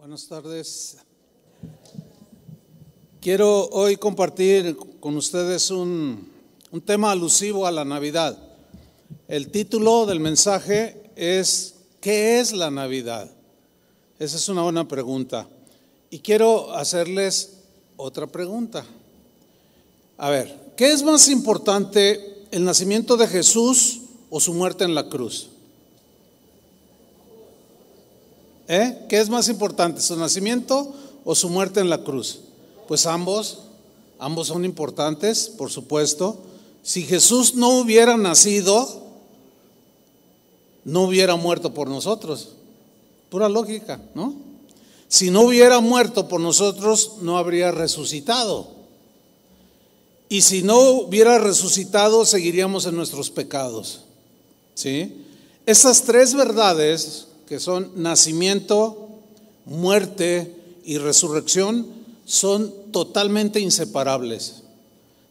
Buenas tardes. Quiero hoy compartir con ustedes un tema alusivo a la Navidad. El título del mensaje es ¿qué es la Navidad? Esa es una buena pregunta. Y quiero hacerles otra pregunta. A ver, ¿qué es más importante, el nacimiento de Jesús o su muerte en la cruz? ¿Qué es más importante, su nacimiento o su muerte en la cruz? Pues ambos son importantes, por supuesto. Si Jesús no hubiera nacido, no hubiera muerto por nosotros. Pura lógica, ¿no? Si no hubiera muerto por nosotros, no habría resucitado. Y si no hubiera resucitado, seguiríamos en nuestros pecados. ¿Sí? Esas tres verdades, que son nacimiento, muerte y resurrección, son totalmente inseparables.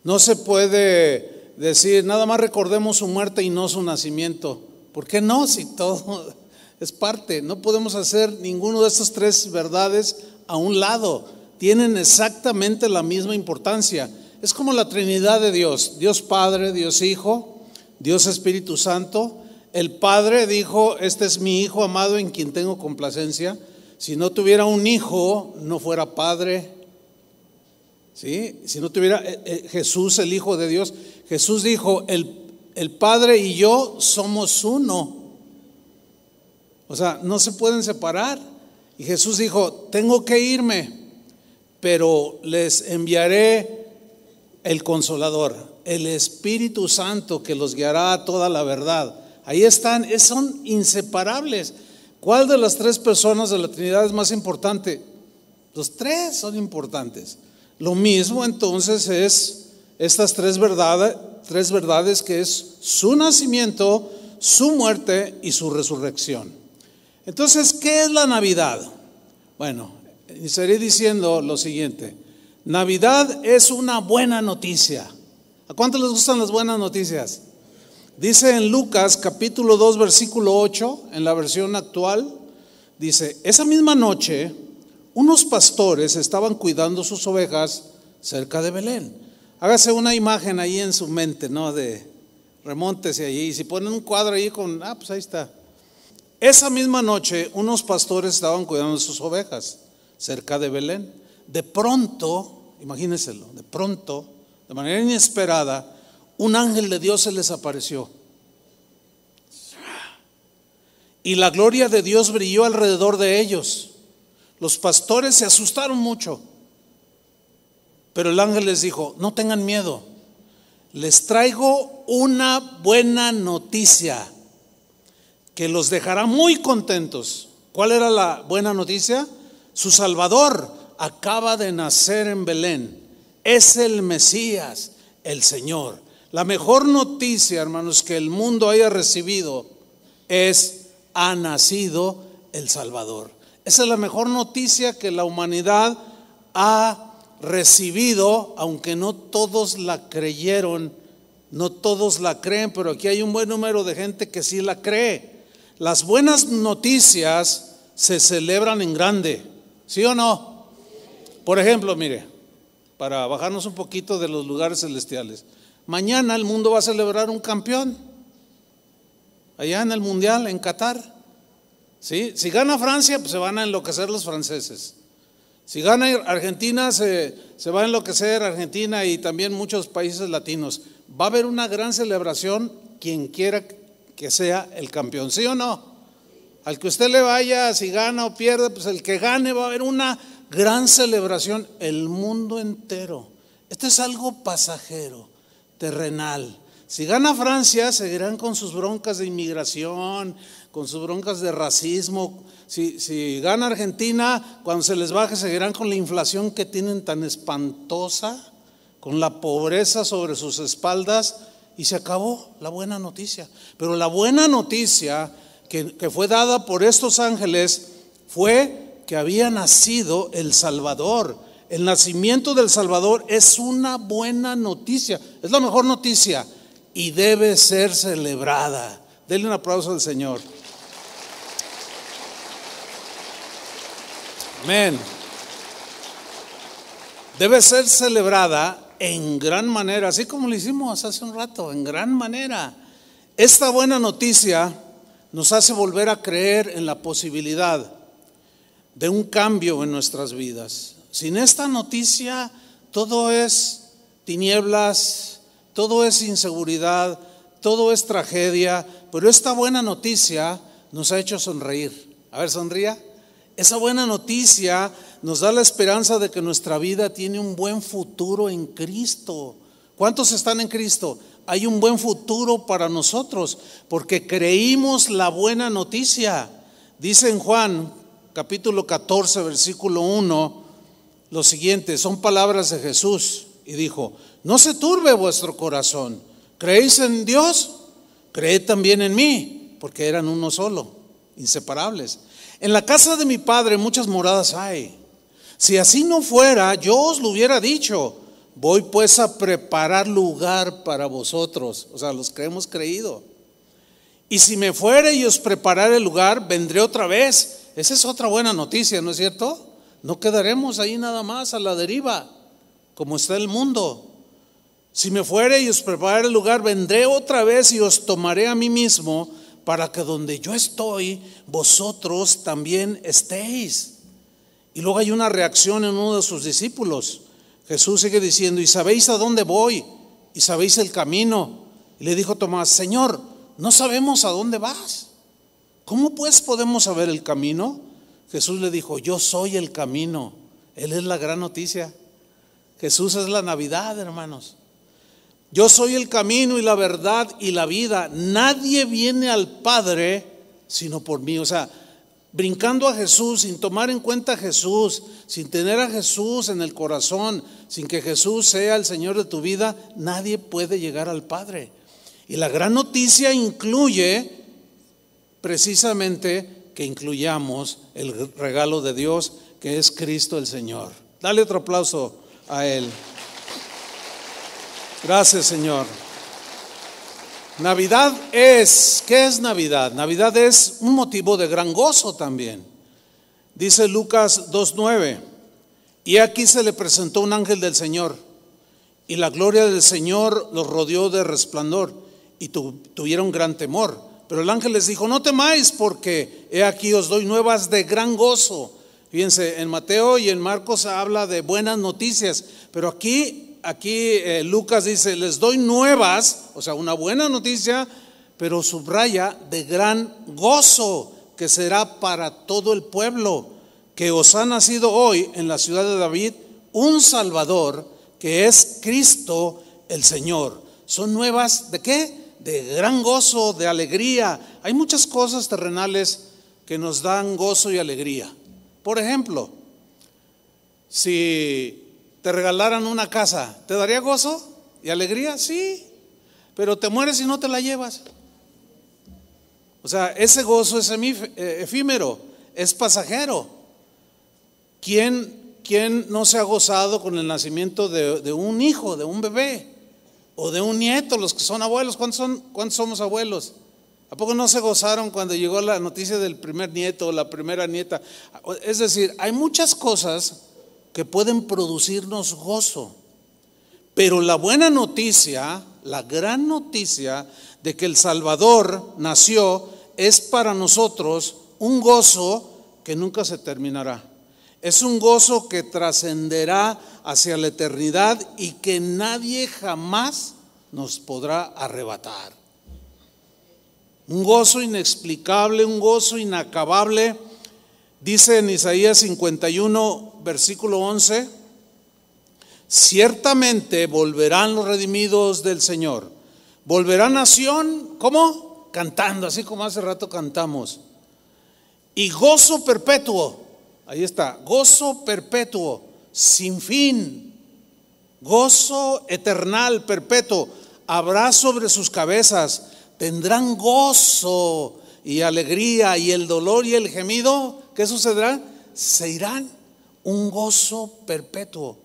No se puede decir, nada más recordemos su muerte y no su nacimiento. ¿Por qué no? Si todo es parte. No podemos hacer ninguno de estas tres verdades a un lado. Tienen exactamente la misma importancia. Es como la Trinidad de Dios. Dios Padre, Dios Hijo, Dios Espíritu Santo. El Padre dijo, este es mi Hijo amado en quien tengo complacencia. Si no tuviera un hijo, no fuera Padre. ¿Sí? Si no tuviera Jesús, el Hijo de Dios. Jesús dijo, el Padre y yo somos uno. O sea, no se pueden separar. Y Jesús dijo, tengo que irme, pero les enviaré el Consolador, el Espíritu Santo, que los guiará a toda la verdad. Ahí están, son inseparables. ¿Cuál de las tres personas de la Trinidad es más importante? Los tres son importantes. Lo mismo entonces es estas tres verdades que es su nacimiento, su muerte y su resurrección. Entonces, ¿qué es la Navidad? Bueno, iniciaré diciendo lo siguiente. Navidad es una buena noticia. ¿A cuántos les gustan las buenas noticias? Dice en Lucas capítulo 2 versículo 8, en la versión actual, dice, esa misma noche unos pastores estaban cuidando sus ovejas cerca de Belén. Hágase una imagen ahí en su mente, ¿no? De remóntese allí, y si ponen un cuadro ahí con, pues ahí está. Esa misma noche unos pastores estaban cuidando sus ovejas cerca de Belén. De pronto, imagínenselo, de pronto, de manera inesperada, un ángel de Dios se les apareció. Y la gloria de Dios brilló alrededor de ellos. Los pastores se asustaron mucho. Pero el ángel les dijo, no tengan miedo. Les traigo una buena noticia que los dejará muy contentos. ¿Cuál era la buena noticia? Su Salvador acaba de nacer en Belén. Es el Mesías, el Señor. La mejor noticia, hermanos, que el mundo haya recibido es, ha nacido el Salvador. Esa es la mejor noticia que la humanidad ha recibido, aunque no todos la creyeron, no todos la creen, pero aquí hay un buen número de gente que sí la cree. Las buenas noticias se celebran en grande, ¿sí o no? Por ejemplo, mire, para bajarnos un poquito de los lugares celestiales. Mañana el mundo va a celebrar un campeón, allá en el Mundial, en Qatar. ¿Sí? Si gana Francia, pues se van a enloquecer los franceses. Si gana Argentina, se va a enloquecer Argentina y también muchos países latinos. Va a haber una gran celebración, quien quiera que sea el campeón, ¿sí o no? Al que usted le vaya, si gana o pierde, pues el que gane va a haber una gran celebración, el mundo entero. Esto es algo pasajero, terrenal. Si gana Francia, seguirán con sus broncas de inmigración, con sus broncas de racismo. Si gana Argentina, cuando se les baje, seguirán con la inflación que tienen tan espantosa, con la pobreza sobre sus espaldas, y se acabó la buena noticia. Pero la buena noticia que fue dada por estos ángeles fue que había nacido el Salvador. El nacimiento del Salvador es una buena noticia, es la mejor noticia y debe ser celebrada. Denle un aplauso al Señor. Amén. Debe ser celebrada en gran manera, así como lo hicimos hace un rato, en gran manera. Esta buena noticia nos hace volver a creer en la posibilidad de un cambio en nuestras vidas. Sin esta noticia todo es tinieblas, todo es inseguridad, todo es tragedia, pero esta buena noticia nos ha hecho sonreír. A ver, sonría. Esa buena noticia nos da la esperanza de que nuestra vida tiene un buen futuro en Cristo. ¿Cuántos están en Cristo? Hay un buen futuro para nosotros porque creímos la buena noticia. Dice en Juan capítulo 14 versículo 1 lo siguiente, son palabras de Jesús y dijo: no se turbe vuestro corazón, ¿creéis en Dios? Creed también en mí, porque eran uno solo, inseparables. En la casa de mi Padre muchas moradas hay. Si así no fuera, yo os lo hubiera dicho. Voy pues a preparar lugar para vosotros. O sea, los que hemos creído. Y si me fuere y os preparare el lugar, vendré otra vez. Esa es otra buena noticia, ¿no es cierto? No quedaremos ahí nada más a la deriva, como está el mundo. Si me fuere y os preparare el lugar, vendré otra vez y os tomaré a mí mismo, para que donde yo estoy, vosotros también estéis. Y luego hay una reacción en uno de sus discípulos. Jesús sigue diciendo: y sabéis a dónde voy, y sabéis el camino. Y le dijo Tomás: Señor, no sabemos a dónde vas. ¿Cómo pues podemos saber el camino? Jesús le dijo: yo soy el camino. Él es la gran noticia. Jesús es la Navidad, hermanos. Yo soy el camino y la verdad y la vida. Nadie viene al Padre sino por mí. O sea, brincando a Jesús, sin tomar en cuenta a Jesús, sin tener a Jesús en el corazón, sin que Jesús sea el Señor de tu vida, nadie puede llegar al Padre. Y la gran noticia incluye precisamente que incluyamos el regalo de Dios, que es Cristo el Señor. Dale otro aplauso a Él. Gracias, Señor. Navidad es, ¿qué es Navidad? Navidad es un motivo de gran gozo también. Dice Lucas 2:9, y aquí se le presentó un ángel del Señor, y la gloria del Señor los rodeó de resplandor, y tuvieron gran temor. Pero el ángel les dijo: no temáis, porque he aquí os doy nuevas de gran gozo. Fíjense, en Mateo y en Marcos habla de buenas noticias, pero aquí Lucas dice: les doy nuevas, o sea, una buena noticia, pero subraya de gran gozo, que será para todo el pueblo, que os ha nacido hoy en la ciudad de David un Salvador, que es Cristo el Señor. Son nuevas ¿de qué? De gran gozo, de alegría. Hay muchas cosas terrenales que nos dan gozo y alegría. Por ejemplo, si te regalaran una casa, ¿te daría gozo y alegría? Sí, pero te mueres y no te la llevas. O sea, ese gozo es efímero, es pasajero. ¿Quién no se ha gozado con el nacimiento de un hijo, de un bebé o de un nieto? Los que son abuelos, ¿cuántos somos abuelos? ¿A poco no se gozaron cuando llegó la noticia del primer nieto o la primera nieta? Es decir, hay muchas cosas que pueden producirnos gozo, pero la buena noticia, la gran noticia de que el Salvador nació, es para nosotros un gozo que nunca se terminará. Es un gozo que trascenderá hacia la eternidad y que nadie jamás nos podrá arrebatar. Un gozo inexplicable, un gozo inacabable. Dice en Isaías 51 versículo 11: ciertamente volverán los redimidos del Señor, volverá nación, ¿cómo? Cantando, así como hace rato cantamos, y gozo perpetuo. Ahí está, gozo perpetuo, sin fin, gozo eternal, perpetuo, habrá sobre sus cabezas. Tendrán gozo y alegría, y el dolor y el gemido, ¿qué sucederá? Se irán. Un gozo perpetuo,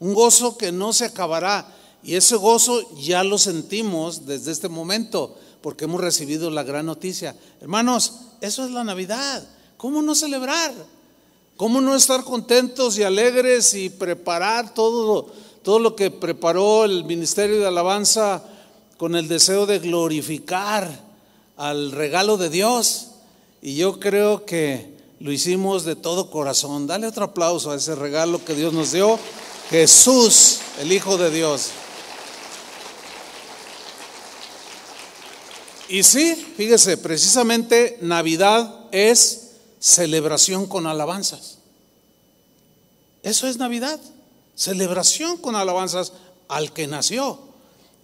un gozo que no se acabará. Y ese gozo ya lo sentimos desde este momento, porque hemos recibido la gran noticia. Hermanos, eso es la Navidad. ¿Cómo no celebrar? ¿Cómo no estar contentos y alegres y preparar todo lo que preparó el Ministerio de Alabanza con el deseo de glorificar al regalo de Dios? Y yo creo que lo hicimos de todo corazón. Dale otro aplauso a ese regalo que Dios nos dio, Jesús, el Hijo de Dios. Y sí, fíjese, precisamente Navidad es celebración con alabanzas. Eso es Navidad, celebración con alabanzas al que nació.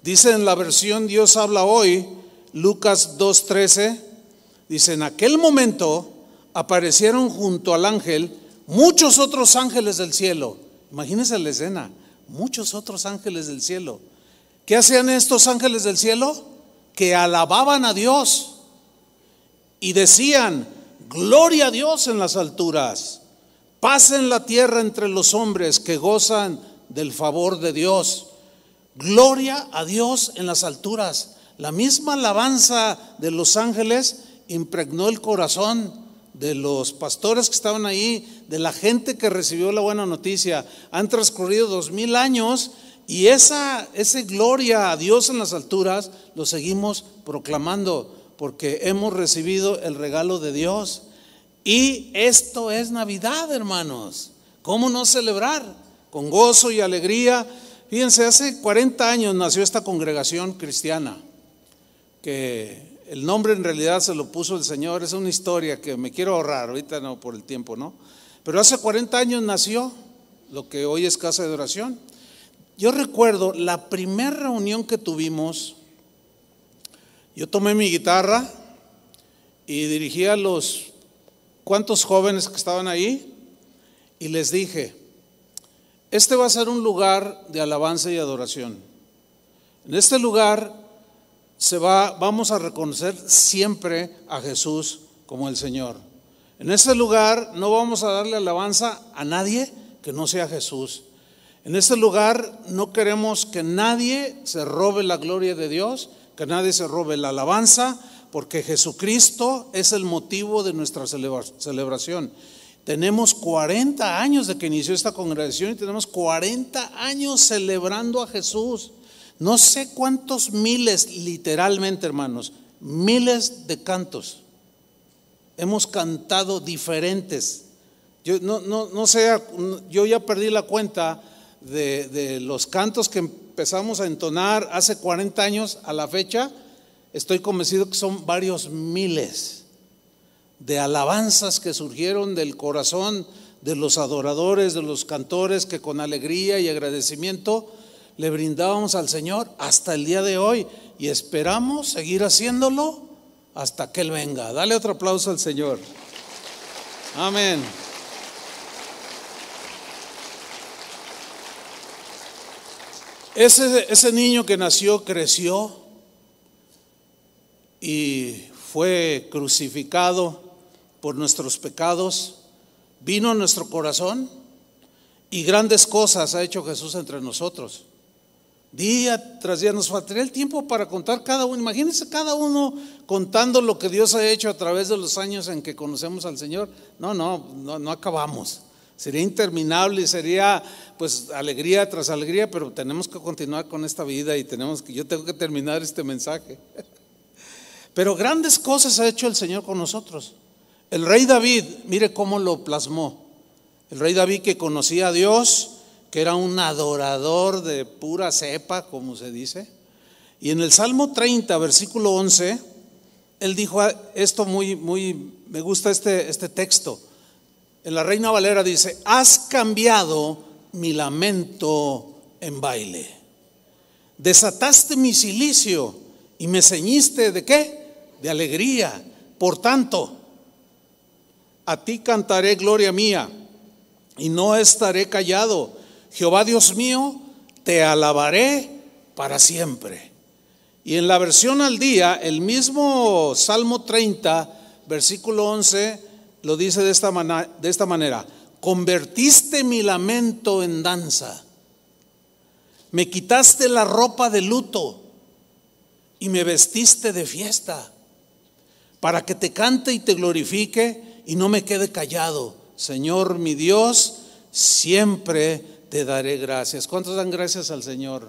Dice en la versión Dios habla hoy, Lucas 2:13, dice: en aquel momento aparecieron junto al ángel muchos otros ángeles del cielo. Imagínense la escena, muchos otros ángeles del cielo. ¿Qué hacían estos ángeles del cielo? Que alababan a Dios y decían: gloria a Dios en las alturas, paz en la tierra entre los hombres que gozan del favor de Dios. Gloria a Dios en las alturas. La misma alabanza de los ángeles impregnó el corazón de los pastores que estaban ahí, de la gente que recibió la buena noticia. Han transcurrido 2000 años y esa gloria a Dios en las alturas lo seguimos proclamando, porque hemos recibido el regalo de Dios. Y esto es Navidad, hermanos. ¿Cómo no celebrar con gozo y alegría? Fíjense, hace 40 años nació esta congregación cristiana, que el nombre en realidad se lo puso el Señor. Es una historia que me quiero ahorrar, ahorita no, por el tiempo, ¿no? Pero hace 40 años nació lo que hoy es Casa de Oración. Yo recuerdo la primera reunión que tuvimos. Yo tomé mi guitarra y dirigí a los cuantos jóvenes que estaban ahí y les dije: este va a ser un lugar de alabanza y adoración. En este lugar vamos a reconocer siempre a Jesús como el Señor. En este lugar no vamos a darle alabanza a nadie que no sea Jesús. En este lugar no queremos que nadie se robe la gloria de Dios, que nadie se robe la alabanza, porque Jesucristo es el motivo de nuestra celebración. Tenemos 40 años de que inició esta congregación y tenemos 40 años celebrando a Jesús. No sé cuántos miles, literalmente, hermanos, miles de cantos hemos cantado diferentes. Yo no sé, yo ya perdí la cuenta de los cantos que empezamos a entonar hace 40 años a la fecha. Estoy convencido que son varios miles de alabanzas que surgieron del corazón de los adoradores, de los cantores, que con alegría y agradecimiento le brindábamos al Señor hasta el día de hoy, y esperamos seguir haciéndolo hasta que Él venga. Dale otro aplauso al Señor. Amén. Ese niño que nació, creció y fue crucificado por nuestros pecados, vino a nuestro corazón, y grandes cosas ha hecho Jesús entre nosotros. Día tras día nos faltaría el tiempo para contar cada uno. Imagínense cada uno contando lo que Dios ha hecho a través de los años en que conocemos al Señor. No acabamos. Sería interminable y sería pues alegría tras alegría, pero tenemos que continuar con esta vida y yo tengo que terminar este mensaje. Pero grandes cosas ha hecho el Señor con nosotros. El rey David, mire cómo lo plasmó. El rey David, que conocía a Dios, que era un adorador de pura cepa, como se dice. Y en el Salmo 30, versículo 11, él dijo esto muy me gusta este texto. En la Reina Valera dice: has cambiado mi lamento en baile, desataste mi cilicio y me ceñiste ¿de qué? De alegría. Por tanto, a ti cantaré gloria mía y no estaré callado. Jehová Dios mío, te alabaré para siempre. Y en la versión al día, el mismo Salmo 30, versículo 11, lo dice de esta manera: convertiste mi lamento en danza, me quitaste la ropa de luto y me vestiste de fiesta, para que te cante y te glorifique y no me quede callado. Señor mi Dios, siempre te daré gracias. ¿Cuántos dan gracias al Señor?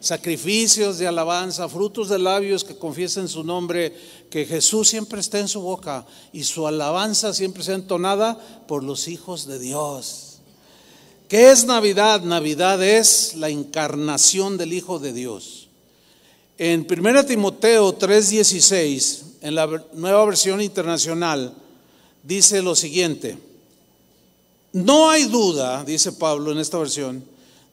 Sacrificios de alabanza, frutos de labios que confiesen su nombre, que Jesús siempre esté en su boca y su alabanza siempre sea entonada por los hijos de Dios. ¿Qué es Navidad? Navidad es la encarnación del Hijo de Dios. En 1 Timoteo 3:16, en la Nueva Versión Internacional, dice lo siguiente: no hay duda, dice Pablo en esta versión,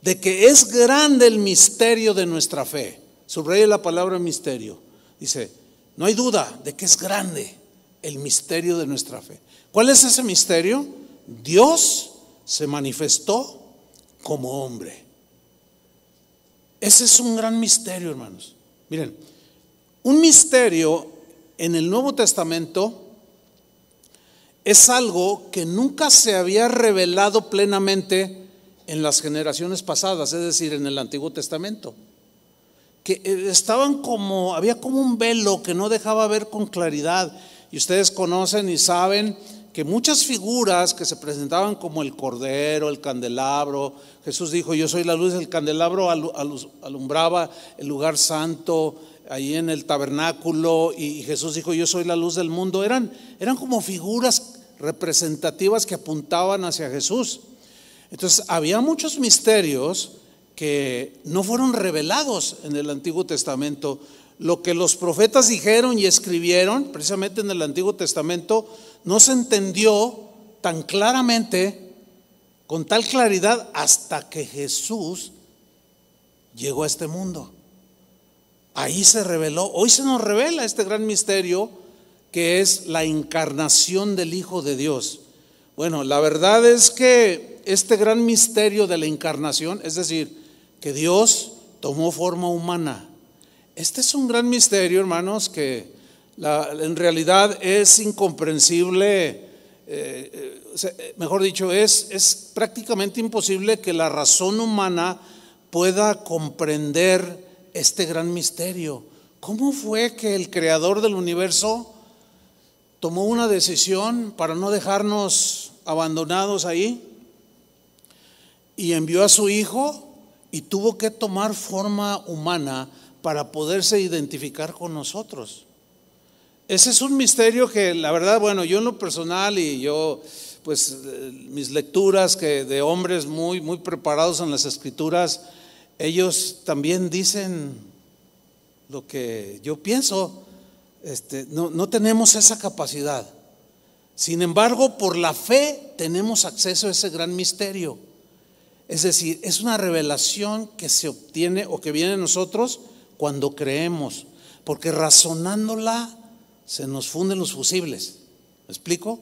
de que es grande el misterio de nuestra fe. Subraya la palabra misterio. Dice, no hay duda de que es grande el misterio de nuestra fe. ¿Cuál es ese misterio? Dios se manifestó como hombre. Ese es un gran misterio, hermanos. Miren, un misterio en el Nuevo Testamento es algo que nunca se había revelado plenamente en las generaciones pasadas, es decir, en el Antiguo Testamento, que estaban como, había como un velo que no dejaba ver con claridad. Y ustedes conocen y saben que muchas figuras que se presentaban como el cordero, el candelabro, Jesús dijo, yo soy la luz, el candelabro alumbraba el lugar santo, ahí en el tabernáculo, y Jesús dijo, yo soy la luz del mundo. Eran como figuras representativas que apuntaban hacia Jesús. Entonces había muchos misterios que no fueron revelados en el Antiguo Testamento. Lo que los profetas dijeron y escribieron precisamente en el Antiguo Testamento no se entendió tan claramente, con tal claridad, hasta que Jesús llegó a este mundo. Ahí se reveló, hoy se nos revela este gran misterio que es la encarnación del Hijo de Dios. Bueno, la verdad es que este gran misterio de la encarnación, es decir, que Dios tomó forma humana, este es un gran misterio, hermanos, que en realidad es incomprensible, mejor dicho, es prácticamente imposible que la razón humana pueda comprender este gran misterio. ¿Cómo fue que el creador del universo tomó una decisión para no dejarnos abandonados ahí? Y envió a su hijo y tuvo que tomar forma humana para poderse identificar con nosotros. Ese es un misterio que la verdad, bueno, yo en lo personal y yo pues mis lecturas que de hombres muy preparados en las escrituras, ellos también dicen lo que yo pienso, no tenemos esa capacidad. Sin embargo, por la fe tenemos acceso a ese gran misterio. Es decir, es una revelación que se obtiene o que viene a nosotros cuando creemos, porque razonándola se nos funden los fusibles. ¿Me explico?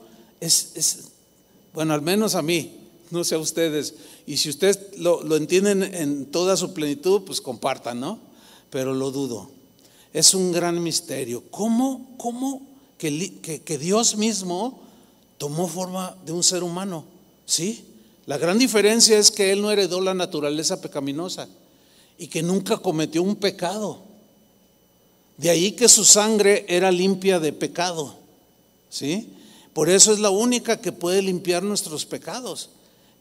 Bueno, al menos a mí. No sé a ustedes, y si ustedes lo entienden en toda su plenitud, pues compartan, ¿no? Pero lo dudo. Es un gran misterio. ¿Cómo que Dios mismo tomó forma de un ser humano? ¿Sí? La gran diferencia es que Él no heredó la naturaleza pecaminosa y que nunca cometió un pecado. De ahí que su sangre era limpia de pecado. ¿Sí? Por eso es la única que puede limpiar nuestros pecados.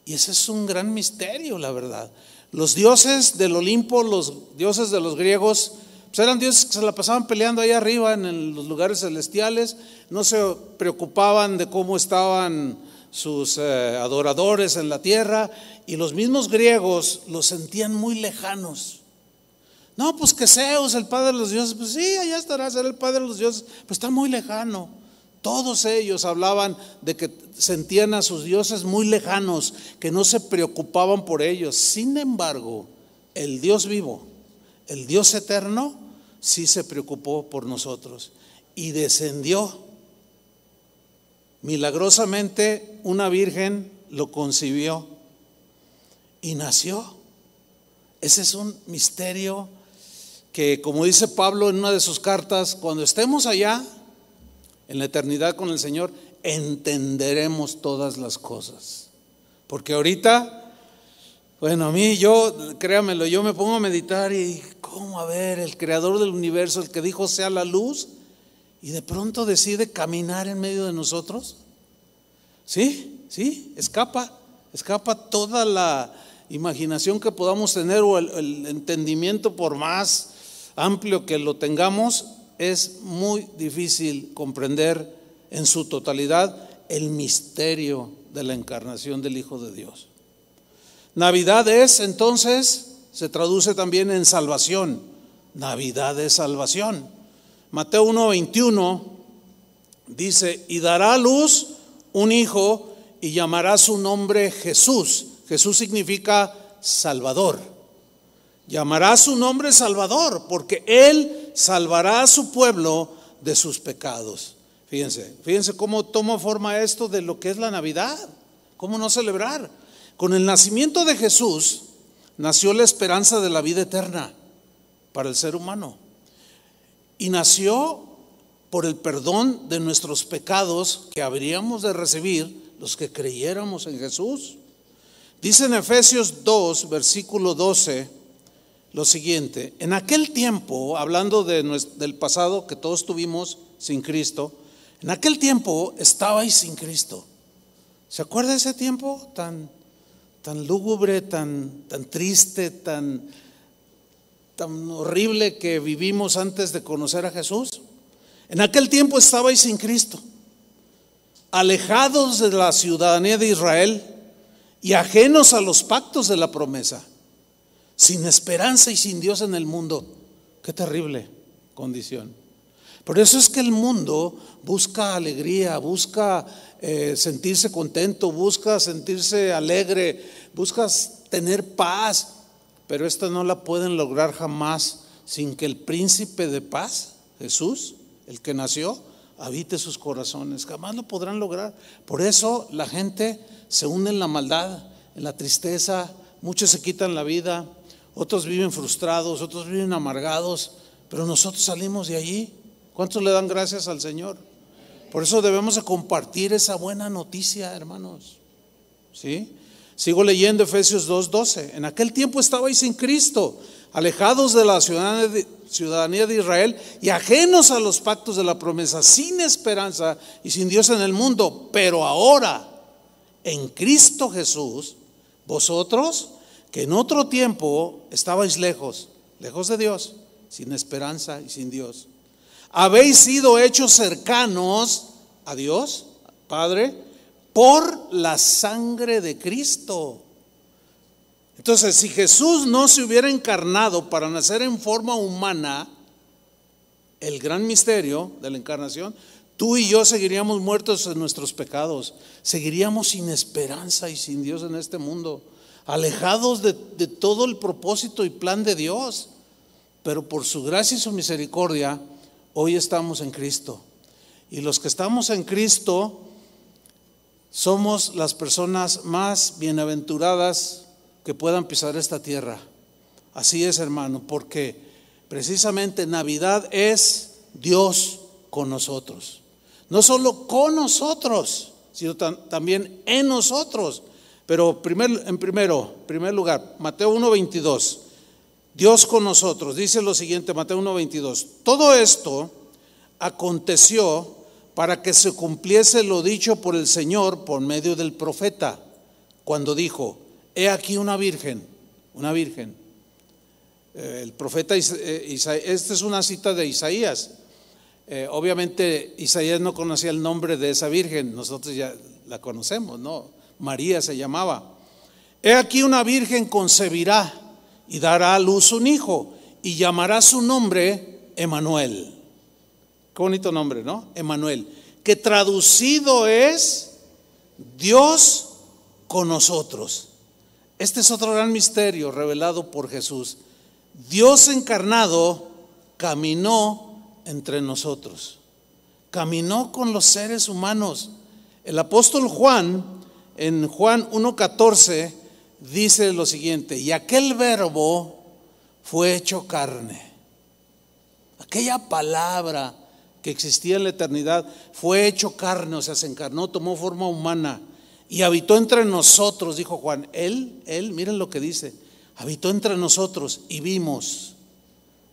Y ese es un gran misterio, la verdad. Los dioses del Olimpo, los dioses de los griegos, pues eran dioses que se la pasaban peleando ahí arriba en los lugares celestiales. No se preocupaban de cómo estaban sus adoradores en la tierra. Y los mismos griegos los sentían muy lejanos. No, pues que Zeus, el padre de los dioses, pues sí, allá estará, será el padre de los dioses, pero está muy lejano. Todos ellos hablaban de que sentían a sus dioses muy lejanos, que no se preocupaban por ellos. Sin embargo, el Dios vivo, el Dios eterno, sí se preocupó por nosotros y descendió. Milagrosamente, una virgen lo concibió y nació. Ese es un misterio que, como dice Pablo en una de sus cartas, cuando estemos allá en la eternidad con el Señor, entenderemos todas las cosas. Porque ahorita, bueno, a mí, créamelo, yo me pongo a meditar y cómo, a ver, el creador del universo, el que dijo sea la luz, y de pronto decide caminar en medio de nosotros. ¿Sí? ¿sí? Escapa toda la imaginación que podamos tener, o el entendimiento, por más amplio que lo tengamos, es muy difícil comprender en su totalidad el misterio de la encarnación del Hijo de Dios. Navidad es, entonces, se traduce también en salvación. Navidad es salvación. Mateo 1:21 dice: y dará a luz un hijo y llamará su nombre Jesús. Jesús significa Salvador. Llamará su nombre Salvador porque Él salvará a su pueblo de sus pecados. Fíjense cómo toma forma esto de lo que es la Navidad. ¿Cómo no celebrar? Con el nacimiento de Jesús nació la esperanza de la vida eterna para el ser humano. Y nació por el perdón de nuestros pecados que habríamos de recibir los que creyéramos en Jesús. Dice en Efesios 2, versículo 12, lo siguiente: en aquel tiempo, hablando del pasado que todos tuvimos sin Cristo, en aquel tiempo estabais sin Cristo. ¿Se acuerda ese tiempo tan lúgubre, tan triste, tan horrible que vivimos antes de conocer a Jesús? En aquel tiempo estabais sin Cristo, alejados de la ciudadanía de Israel y ajenos a los pactos de la promesa, sin esperanza y sin Dios en el mundo. Qué terrible condición. Por eso es que el mundo busca alegría, busca sentirse contento, busca sentirse alegre, busca tener paz. Pero esta no la pueden lograr jamás sin que el príncipe de paz, Jesús, el que nació, habite sus corazones. Jamás lo podrán lograr. Por eso la gente se hunde en la maldad, en la tristeza. Muchos se quitan la vida, otros viven frustrados, otros viven amargados. Pero nosotros salimos de allí. ¿Cuántos le dan gracias al Señor? Por eso debemos de compartir esa buena noticia, hermanos. ¿Sí? Sigo leyendo Efesios 2:12. En aquel tiempo estabais sin Cristo, alejados de la ciudadanía de Israel y ajenos a los pactos de la promesa, sin esperanza y sin Dios en el mundo. Pero ahora, en Cristo Jesús, vosotros, que en otro tiempo estabais lejos de Dios, sin esperanza y sin Dios, habéis sido hechos cercanos a Dios, Padre, por la sangre de Cristo. Entonces, si Jesús no se hubiera encarnado para nacer en forma humana, el gran misterio de la encarnación, tú y yo seguiríamos muertos en nuestros pecados, seguiríamos sin esperanza y sin Dios en este mundo, alejados de todo el propósito y plan de Dios. Pero por su gracia y su misericordia, hoy estamos en Cristo. Y los que estamos en Cristo somos las personas más bienaventuradas que puedan pisar esta tierra. Así es, hermano, porque precisamente Navidad es Dios con nosotros. No solo con nosotros, sino también en nosotros. Pero en primer lugar, Mateo 1:22, Dios con nosotros. Dice lo siguiente, Mateo 1:22: todo esto aconteció para que se cumpliese lo dicho por el Señor por medio del profeta, cuando dijo: he aquí una virgen. El profeta Isaías, esta es una cita de Isaías. Obviamente Isaías no conocía el nombre de esa virgen, nosotros ya la conocemos, ¿no? María se llamaba. He aquí una virgen concebirá y dará a luz un hijo y llamará su nombre Emanuel. Qué bonito nombre, ¿no? Emanuel, que traducido es Dios con nosotros. Este es otro gran misterio revelado por Jesús. Dios encarnado caminó entre nosotros, caminó con los seres humanos. El apóstol Juan, en Juan 1:14, dice lo siguiente: y aquel verbo fue hecho carne. Aquella palabra que existía en la eternidad fue hecho carne, o sea, se encarnó, tomó forma humana y habitó entre nosotros, dijo Juan. Él, miren lo que dice, habitó entre nosotros y vimos.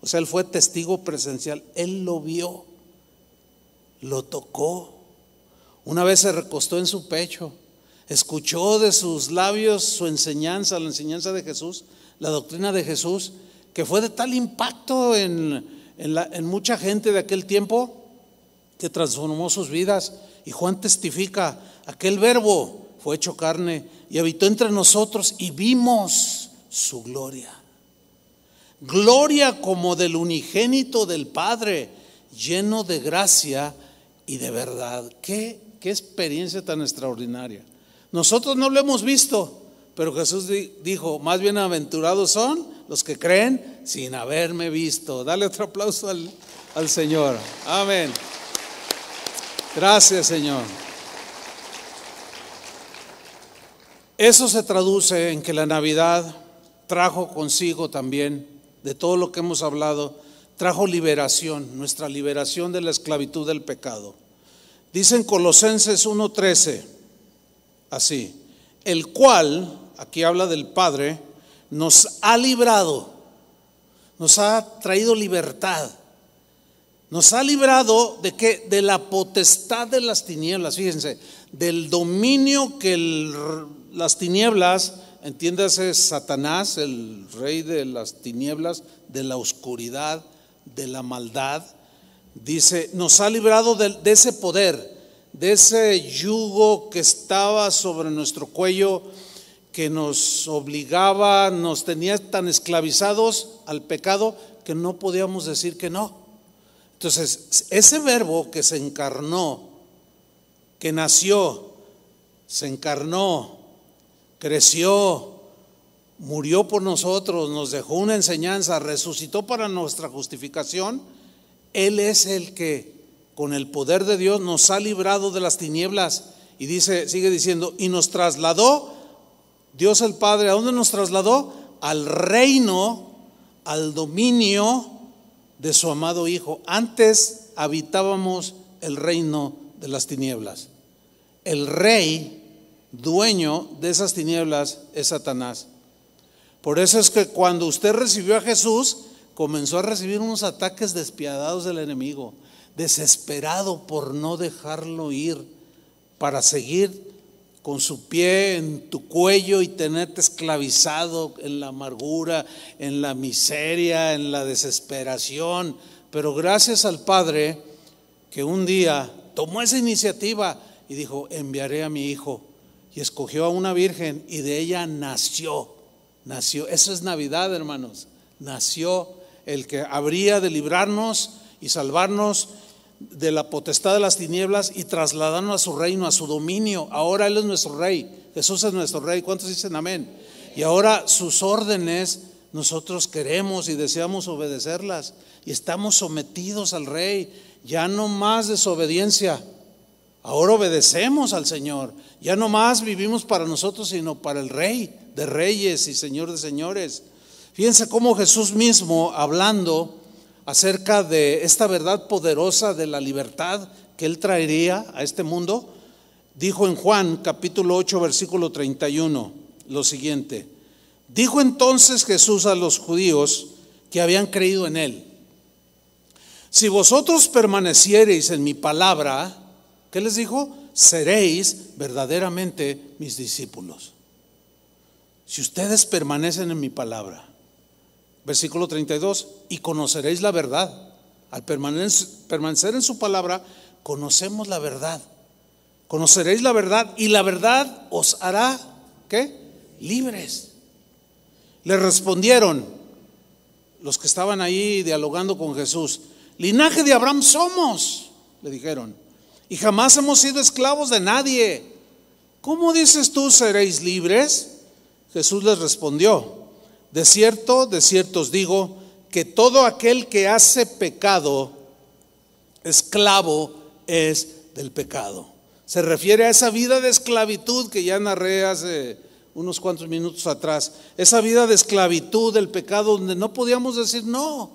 O sea, él fue testigo presencial, él lo vio, lo tocó. Una vez se recostó en su pecho, escuchó de sus labios su enseñanza, la enseñanza de Jesús, la doctrina de Jesús, que fue de tal impacto en mucha gente de aquel tiempo que transformó sus vidas. Y Juan testifica: aquel verbo fue hecho carne y habitó entre nosotros y vimos su gloria, gloria como del unigénito del Padre, lleno de gracia y de verdad. Qué experiencia tan extraordinaria. Nosotros no lo hemos visto, pero Jesús dijo: más bienaventurados son los que creen sin haberme visto. Dale otro aplauso al Señor. Amén. Gracias, Señor. Eso se traduce en que la Navidad trajo consigo también, de todo lo que hemos hablado, trajo liberación, nuestra liberación de la esclavitud del pecado. Dicen Colosenses 1:13, así: el cual, aquí habla del Padre, nos ha librado, nos ha traído libertad, nos ha librado ¿de qué? De la potestad de las tinieblas. Fíjense, del dominio que las tinieblas, entiéndase Satanás, el rey de las tinieblas, de la oscuridad, de la maldad. Dice, nos ha librado de ese poder, de ese yugo que estaba sobre nuestro cuello, que nos obligaba, nos tenía tan esclavizados al pecado que no podíamos decir que no. Entonces, ese verbo que se encarnó, que nació, se encarnó, creció, murió por nosotros, nos dejó una enseñanza, resucitó para nuestra justificación. Él es el que, con el poder de Dios, nos ha librado de las tinieblas. Y dice, sigue diciendo, y nos trasladó, Dios el Padre, ¿a dónde nos trasladó? Al reino, al dominio de su amado Hijo. Antes habitábamos el reino de las tinieblas. El rey, dueño de esas tinieblas, es Satanás. Por eso es que cuando usted recibió a Jesús, comenzó a recibir unos ataques despiadados del enemigo, desesperado por no dejarlo ir, para seguir con su pie en tu cuello y tenerte esclavizado en la amargura, en la miseria, en la desesperación. Pero gracias al Padre, que un día tomó esa iniciativa y dijo: enviaré a mi hijo, y escogió a una virgen y de ella nació. Eso es Navidad, hermanos. Nació el que habría de librarnos y salvarnos de la potestad de las tinieblas y trasladarnos a su reino, a su dominio. Ahora Él es nuestro Rey, Jesús es nuestro Rey. ¿Cuántos dicen amén? Y ahora sus órdenes nosotros queremos y deseamos obedecerlas, y estamos sometidos al Rey. Ya no más desobediencia, ahora obedecemos al Señor. Ya no más vivimos para nosotros, sino para el Rey de Reyes y Señor de Señores. Fíjense cómo Jesús mismo, hablando acerca de esta verdad poderosa de la libertad que Él traería a este mundo, dijo en Juan capítulo 8 versículo 31 lo siguiente: dijo entonces Jesús a los judíos que habían creído en Él: si vosotros permaneciereis en mi palabra, ¿qué les dijo? Seréis verdaderamente mis discípulos. Si ustedes permanecen en mi palabra. Versículo 32, y conoceréis la verdad. Al permanecer en su palabra, conocemos la verdad. Conoceréis la verdad, y la verdad os hará, ¿qué? Libres. Le respondieron los que estaban ahí dialogando con Jesús: linaje de Abraham somos, le dijeron, y jamás hemos sido esclavos de nadie. ¿Cómo dices tú seréis libres? Jesús les respondió: de cierto os digo, que todo aquel que hace pecado, esclavo es del pecado. Se refiere a esa vida de esclavitud que ya narré hace unos cuantos minutos atrás. Esa vida de esclavitud del pecado, donde no podíamos decir no,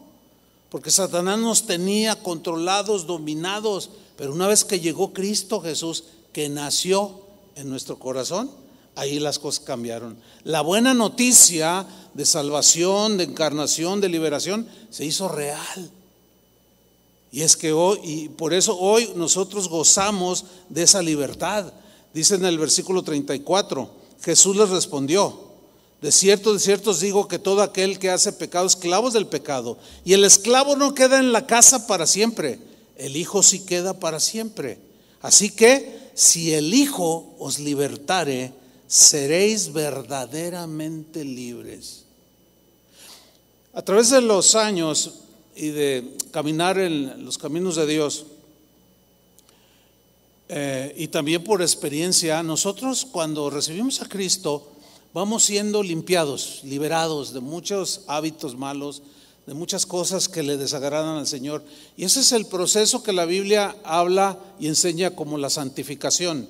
porque Satanás nos tenía controlados, dominados. Pero una vez que llegó Cristo Jesús, que nació en nuestro corazón, ahí las cosas cambiaron. La buena noticia de salvación, de encarnación, de liberación, se hizo real. Y es que hoy, y por eso hoy nosotros gozamos de esa libertad. Dice en el versículo 34, Jesús les respondió: de cierto os digo que todo aquel que hace pecado, esclavo del pecado. Y el esclavo no queda en la casa para siempre, el hijo sí queda para siempre. Así que si el hijo os libertare, seréis verdaderamente libres. A través de los años y de caminar en los caminos de Dios, y también por experiencia, nosotros cuando recibimos a Cristo vamos siendo limpiados, liberados de muchos hábitos malos, de muchas cosas que le desagradan al Señor. Y ese es el proceso que la Biblia habla y enseña como la santificación,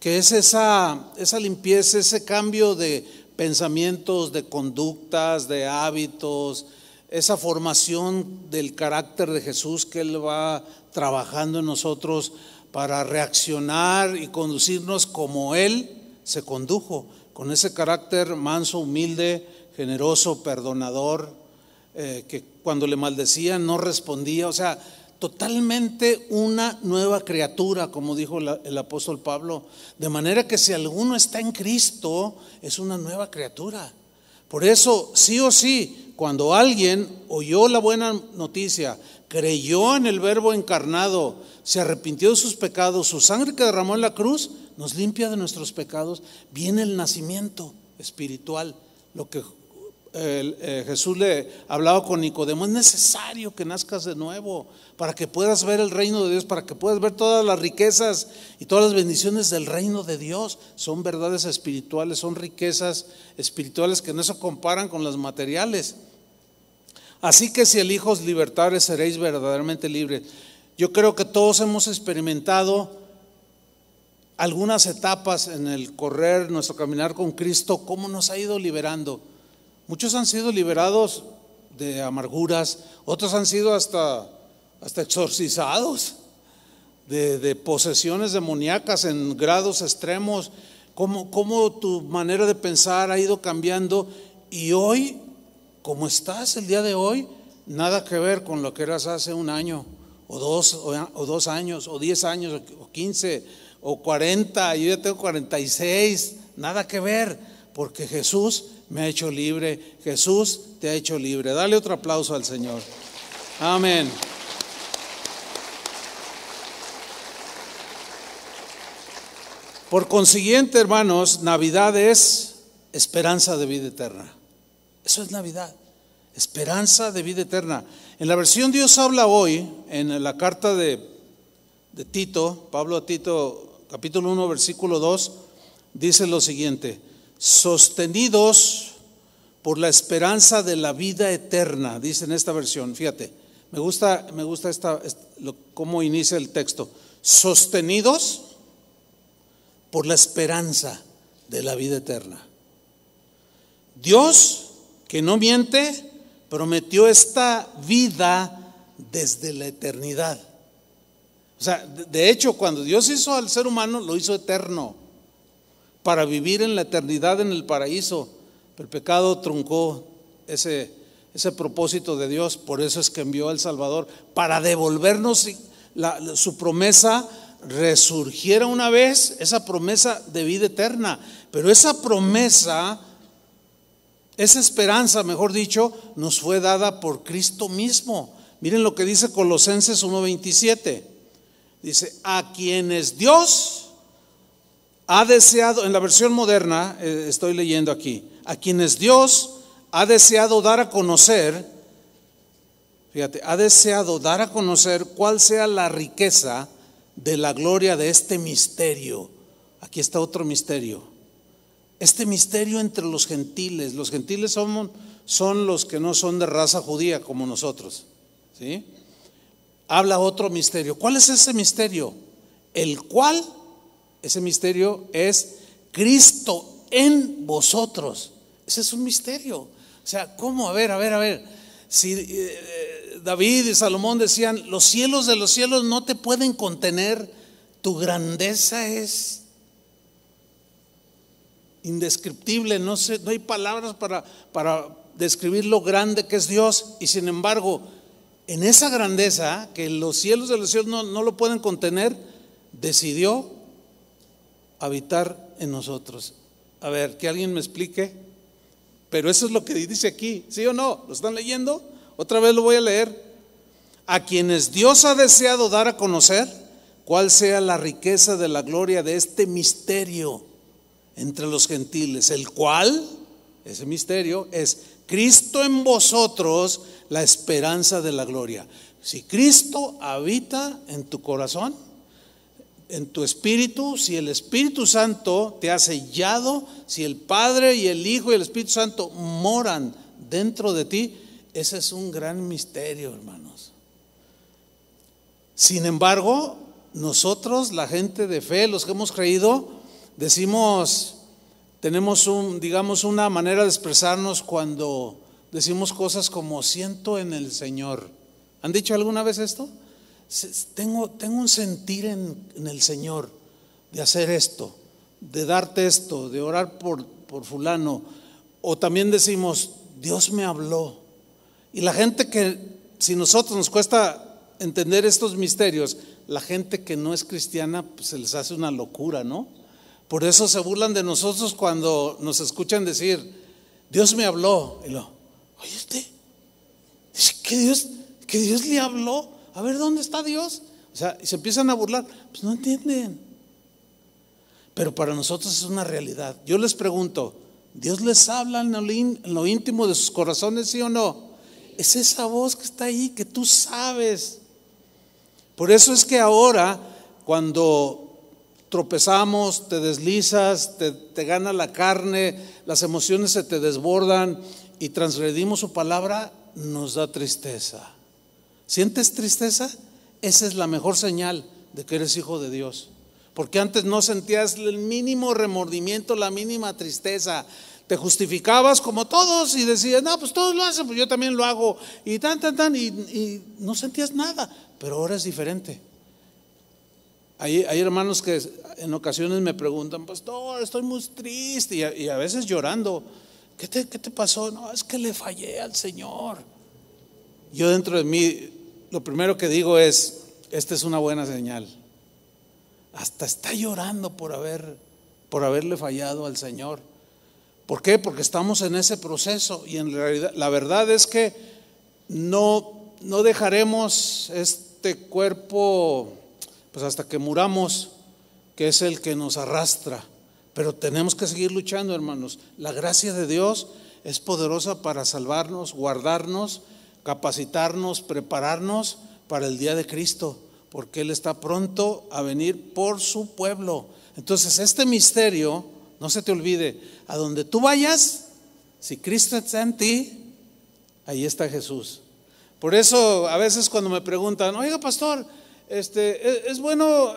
que es esa limpieza, ese cambio de pensamientos, de conductas, de hábitos, esa formación del carácter de Jesús que Él va trabajando en nosotros para reaccionar y conducirnos como Él se condujo, con ese carácter manso, humilde, generoso, perdonador, que cuando le maldecían no respondía. O sea, totalmente una nueva criatura, como dijo el apóstol Pablo. De manera que si alguno está en Cristo, es una nueva criatura. Por eso, sí o sí, cuando alguien oyó la buena noticia, creyó en el Verbo encarnado, se arrepintió de sus pecados, su sangre que derramó en la cruz nos limpia de nuestros pecados, viene el nacimiento espiritual. Lo que Jesús le hablaba con Nicodemo: es necesario que nazcas de nuevo para que puedas ver el reino de Dios, para que puedas ver todas las riquezas y todas las bendiciones del reino de Dios. Son verdades espirituales, son riquezas espirituales que no se comparan con las materiales. Así que si el Hijo os libertare, seréis verdaderamente libres. Yo creo que todos hemos experimentado algunas etapas en el correr, nuestro caminar con Cristo, cómo nos ha ido liberando. Muchos han sido liberados de amarguras, otros han sido hasta exorcizados de posesiones demoníacas en grados extremos. Cómo tu manera de pensar ha ido cambiando, y hoy, como estás el día de hoy, nada que ver con lo que eras hace un año o dos, o 2 años, o 10 años, o 15 o 40, yo ya tengo 46, nada que ver, porque Jesús me ha hecho libre, Jesús te ha hecho libre. Dale otro aplauso al Señor. Amén. Por consiguiente, hermanos, Navidad es esperanza de vida eterna. Eso es Navidad, esperanza de vida eterna. En la versión Dios habla hoy, en la carta de Tito, Pablo a Tito, capítulo 1, versículo 2, dice lo siguiente: sostenidos por la esperanza de la vida eterna, dice en esta versión. Fíjate, me gusta cómo inicia el texto: sostenidos por la esperanza de la vida eterna. Dios, que no miente, prometió esta vida desde la eternidad. O sea, de hecho, cuando Dios hizo al ser humano, lo hizo eterno, para vivir en la eternidad en el paraíso. Pero el pecado truncó ese propósito de Dios. Por eso es que envió al Salvador, para devolvernos su promesa, resurgiera una vez esa promesa de vida eterna. Pero esa promesa, esa esperanza, mejor dicho, nos fue dada por Cristo mismo. Miren lo que dice Colosenses 1:27. Dice: a quienes Dios ha deseado, en la versión moderna estoy leyendo aquí, a quienes Dios ha deseado dar a conocer, fíjate, ha deseado dar a conocer cuál sea la riqueza de la gloria de este misterio. Aquí está otro misterio. Este misterio entre los gentiles. Los gentiles son los que no son de raza judía como nosotros, ¿sí? Habla otro misterio. ¿Cuál es ese misterio? El cual, ese misterio es Cristo en vosotros. Ese es un misterio. O sea, ¿cómo? A ver. Si David y Salomón decían: los cielos de los cielos no te pueden contener, tu grandeza es indescriptible, no hay palabras para describir lo grande que es Dios. Y sin embargo, en esa grandeza que los cielos de los cielos no lo pueden contener, decidió habitar en nosotros. A ver, que alguien me explique, pero eso es lo que dice aquí, ¿sí o no? ¿Lo están leyendo? Otra vez lo voy a leer. A quienes Dios ha deseado dar a conocer cuál sea la riqueza de la gloria de este misterio entre los gentiles, el cual, ese misterio, es Cristo en vosotros, la esperanza de la gloria. Si Cristo habita en tu corazón, en tu espíritu, si el Espíritu Santo te ha sellado, si el Padre y el Hijo y el Espíritu Santo moran dentro de ti, ese es un gran misterio, hermanos. Sin embargo, nosotros, la gente de fe, los que hemos creído, decimos, tenemos digamos, una manera de expresarnos cuando decimos cosas como siento en el Señor. ¿Han dicho alguna vez esto? Tengo un sentir en el Señor de hacer esto, de darte esto, de orar por fulano. O también decimos, Dios me habló. Y la gente que, si nosotros nos cuesta entender estos misterios, la gente que no es cristiana, pues se les hace una locura, ¿no? Por eso se burlan de nosotros cuando nos escuchan decir, Dios me habló. Y lo, oye, usted, que Dios le habló. A ver, ¿dónde está Dios? O sea, y se empiezan a burlar, pues no entienden. Pero para nosotros es una realidad. Yo les pregunto, ¿Dios les habla en lo íntimo de sus corazones, sí o no? Es esa voz que está ahí, que tú sabes. Por eso es que ahora, cuando tropezamos, te deslizas, te gana la carne, las emociones se te desbordan y transgredimos su palabra, nos da tristeza. ¿Sientes tristeza? Esa es la mejor señal de que eres hijo de Dios, porque antes no sentías el mínimo remordimiento, la mínima tristeza. Te justificabas como todos y decías, no, pues todos lo hacen, pues yo también lo hago, y y no sentías nada. Pero ahora es diferente. Hay hermanos que en ocasiones me preguntan, pastor, estoy muy triste, y a veces llorando. ¿Qué te pasó? No, es que le fallé al Señor. Yo dentro de mí, lo primero que digo es, esta es una buena señal. Hasta está llorando por haberle fallado al Señor. ¿Por qué? Porque estamos en ese proceso, y en realidad, la verdad es que no dejaremos este cuerpo pues hasta que muramos, que es el que nos arrastra. Pero tenemos que seguir luchando, hermanos. La gracia de Dios es poderosa para salvarnos, guardarnos, capacitarnos, prepararnos para el día de Cristo, porque Él está pronto a venir por su pueblo. Entonces, este misterio, no se te olvide, a donde tú vayas, si Cristo está en ti, ahí está Jesús. Por eso, a veces cuando me preguntan, oiga, pastor, es bueno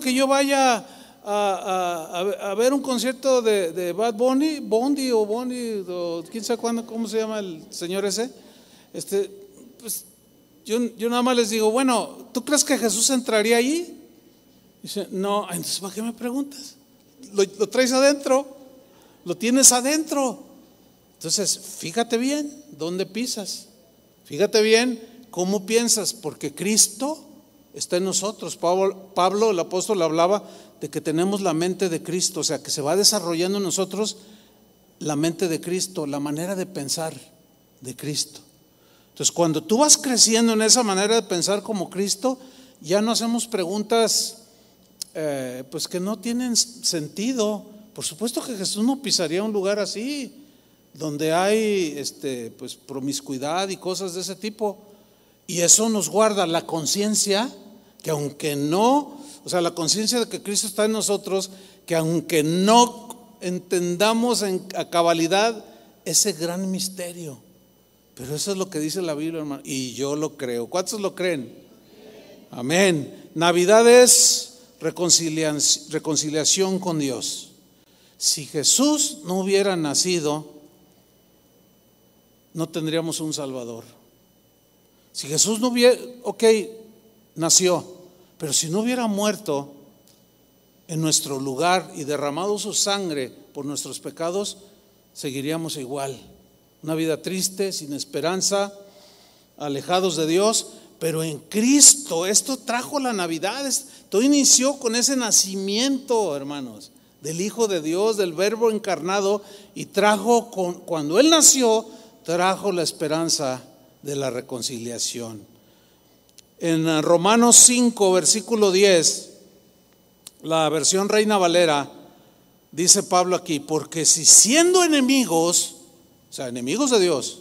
que yo vaya a ver un concierto de Bad Bunny, Bondi, quién sabe cuándo, cómo se llama el señor ese. Pues yo nada más les digo, bueno, ¿tú crees que Jesús entraría allí? Dice, no. Entonces, ¿para qué me preguntas? Lo traes adentro, lo tienes adentro. Entonces, fíjate bien dónde pisas, fíjate bien cómo piensas, porque Cristo está en nosotros. Pablo, el apóstol, hablaba de que tenemos la mente de Cristo, o sea, que se va desarrollando en nosotros la mente de Cristo, la manera de pensar de Cristo. Entonces, cuando tú vas creciendo en esa manera de pensar como Cristo, ya no hacemos preguntas pues que no tienen sentido. Por supuesto que Jesús no pisaría un lugar así, donde hay pues promiscuidad y cosas de ese tipo. Y eso nos guarda la conciencia, que aunque no, o sea, la conciencia de que Cristo está en nosotros, que aunque no entendamos a cabalidad ese gran misterio, pero eso es lo que dice la Biblia, hermano, y yo lo creo. ¿Cuántos lo creen? Amén. Navidad es reconciliación con Dios. Si Jesús no hubiera nacido, no tendríamos un Salvador. Si Jesús no hubiera, ok, nació, pero si no hubiera muerto en nuestro lugar y derramado su sangre por nuestros pecados, seguiríamos igual. Una vida triste, sin esperanza, alejados de Dios. Pero en Cristo, esto trajo la Navidad. Todo inició con ese nacimiento, hermanos. del Hijo de Dios, del Verbo encarnado, y trajo, cuando Él nació, trajo la esperanza de la reconciliación. En Romanos 5, versículo 10, la versión Reina Valera, dice Pablo aquí: porque si siendo enemigos, o sea, enemigos de Dios,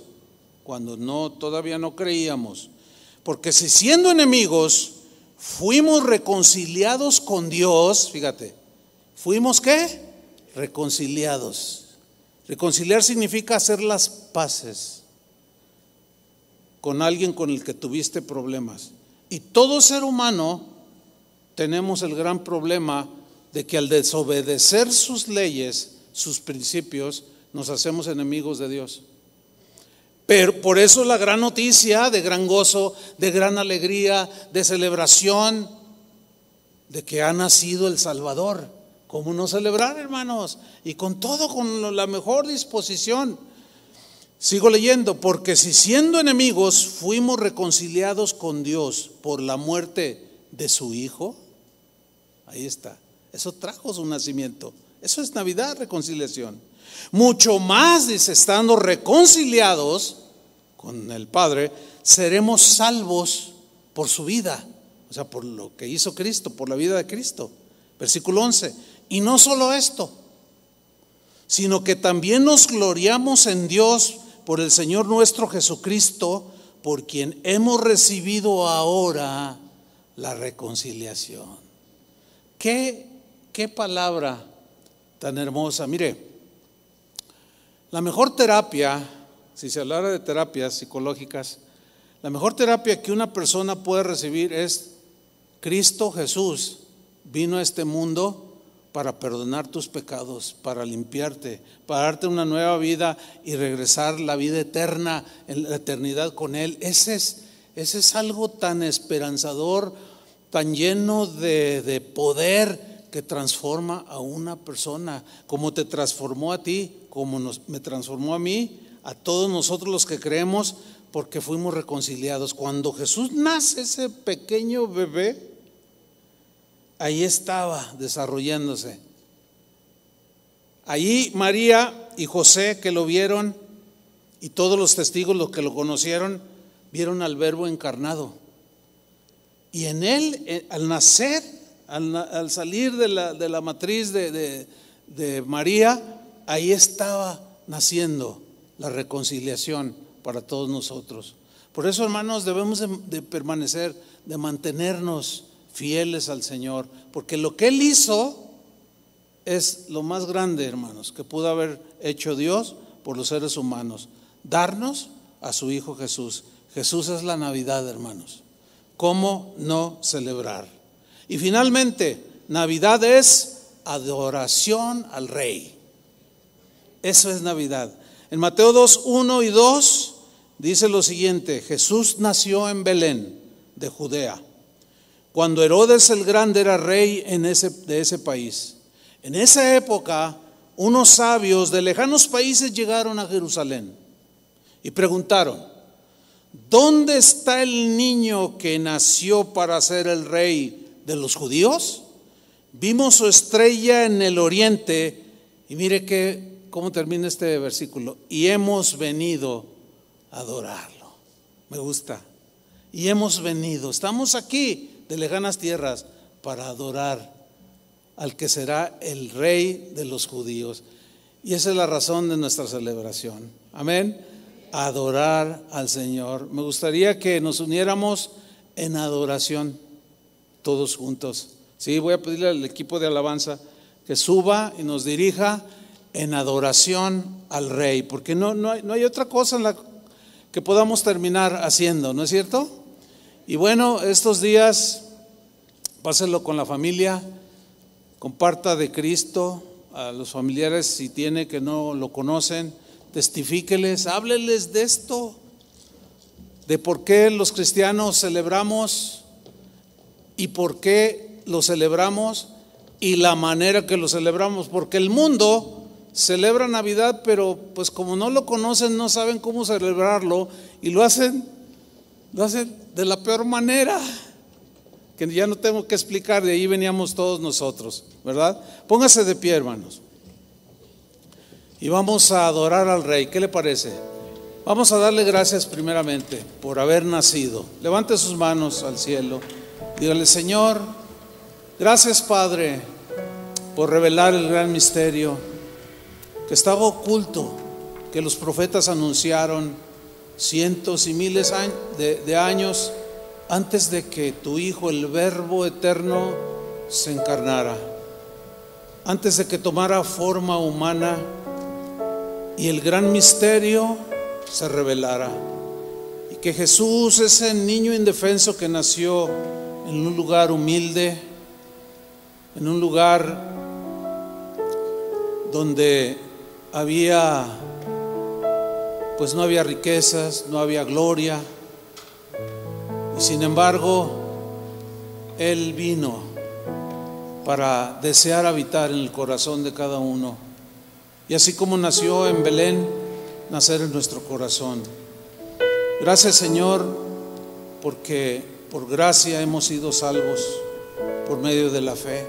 cuando todavía no creíamos, porque si siendo enemigos fuimos reconciliados con Dios, fíjate, ¿fuimos qué? Reconciliados. Reconciliar significa hacer las paces con alguien con el que tuviste problemas. Y todo ser humano tenemos el gran problema de que al desobedecer sus leyes, sus principios, nos hacemos enemigos de Dios. Pero por eso la gran noticia de gran gozo, de gran alegría, de celebración, de que ha nacido el Salvador. ¿Cómo no celebrar, hermanos? Y con todo, con la mejor disposición. Sigo leyendo: porque si siendo enemigos fuimos reconciliados con Dios por la muerte de su Hijo. Ahí está, eso trajo su nacimiento. Eso es Navidad, reconciliación. Mucho más, dice, estando reconciliados con el Padre, seremos salvos por su vida. O sea, por lo que hizo Cristo, por la vida de Cristo. Versículo 11. Y no solo esto, sino que también nos gloriamos en Dios por el Señor nuestro Jesucristo, por quien hemos recibido ahora la reconciliación. ¿Qué palabra tan hermosa? Mire, la mejor terapia, si se hablara de terapias psicológicas, la mejor terapia que una persona puede recibir es: Cristo Jesús vino a este mundo para perdonar tus pecados, para limpiarte, para darte una nueva vida y regresar la vida eterna, en la eternidad con Él. Ese es algo tan esperanzador, tan lleno de poder, que transforma a una persona, como te transformó a ti, como me transformó a mí, a todos nosotros los que creemos, porque fuimos reconciliados. Cuando Jesús nace, ese pequeño bebé, ahí estaba desarrollándose. Allí María y José, que lo vieron, y todos los testigos, los que lo conocieron, vieron al Verbo encarnado. Y en Él, al nacer, al salir de la matriz de María, ahí estaba naciendo la reconciliación para todos nosotros. Por eso, hermanos, debemos de permanecer, de mantenernos fieles al Señor, porque lo que Él hizo es lo más grande, hermanos, que pudo haber hecho Dios por los seres humanos: darnos a su Hijo Jesús. Jesús es la Navidad, hermanos. ¿Cómo no celebrar? Y finalmente, Navidad es adoración al Rey. Eso es Navidad. En Mateo 2, 1 y 2 dice lo siguiente: Jesús nació en Belén de Judea, cuando Herodes el Grande era rey de ese país. En esa época, unos sabios de lejanos países llegaron a Jerusalén y preguntaron: ¿dónde está el niño que nació para ser el rey de los judíos? Vimos su estrella en el oriente. Y mire cómo termina este versículo: y hemos venido a adorarlo. Me gusta. Y hemos venido, estamos aquí de lejanas tierras para adorar al que será el Rey de los judíos. Y esa es la razón de nuestra celebración. Amén. Adorar al Señor. Me gustaría que nos uniéramos en adoración todos juntos. Sí, voy a pedirle al equipo de alabanza que suba y nos dirija en adoración al Rey, porque no hay otra cosa en la que podamos terminar haciendo, ¿no es cierto? Y bueno, estos días pásenlo con la familia, comparta de Cristo a los familiares si tiene que no lo conocen, testifíqueles, hábleles de esto, de por qué los cristianos celebramos y por qué lo celebramos y la manera que lo celebramos, porque el mundo celebra Navidad, pero pues como no lo conocen, no saben cómo celebrarlo y lo hacen de la peor manera, que ya no tengo que explicar, de ahí veníamos todos nosotros, ¿verdad? Póngase de pie, hermanos, y vamos a adorar al Rey. ¿Qué le parece? Vamos a darle gracias primeramente por haber nacido. Levante sus manos al cielo, dígale: Señor, gracias, Padre, por revelar el gran misterio que estaba oculto, que los profetas anunciaron cientos y miles de años antes de que tu Hijo, el Verbo Eterno, se encarnara, antes de que tomara forma humana y el gran misterio se revelara, y que Jesús, ese niño indefenso que nació en un lugar humilde, en un lugar donde había, pues no había riquezas, no había gloria, y sin embargo Él vino para desear habitar en el corazón de cada uno. Y así como nació en Belén, nacer en nuestro corazón. Gracias, Señor, porque por gracia hemos sido salvos por medio de la fe,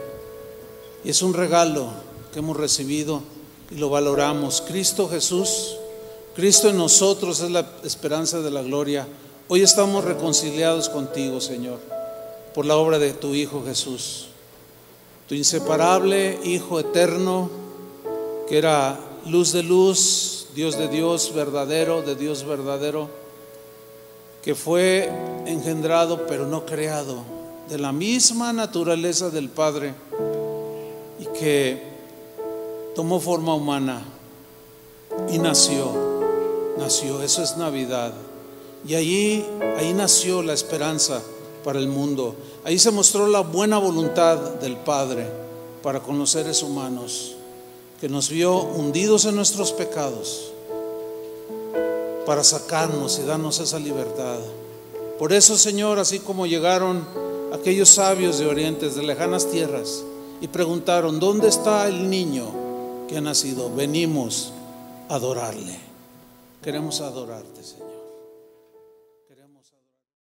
y es un regalo que hemos recibido y lo valoramos. Cristo Jesús, Cristo en nosotros es la esperanza de la gloria. Hoy estamos reconciliados contigo, Señor, por la obra de tu Hijo Jesús, tu inseparable Hijo eterno, que era luz de luz, Dios de Dios verdadero, que fue engendrado pero no creado, de la misma naturaleza del Padre, y que tomó forma humana y nació. Eso es Navidad. Y ahí nació la esperanza para el mundo. Ahí se mostró la buena voluntad del Padre para con los seres humanos, que nos vio hundidos en nuestros pecados para sacarnos y darnos esa libertad. Por eso, Señor, así como llegaron aquellos sabios de Oriente, de lejanas tierras, y preguntaron: ¿dónde está el niño que ha nacido? Venimos a adorarle. Queremos adorarte, Señor.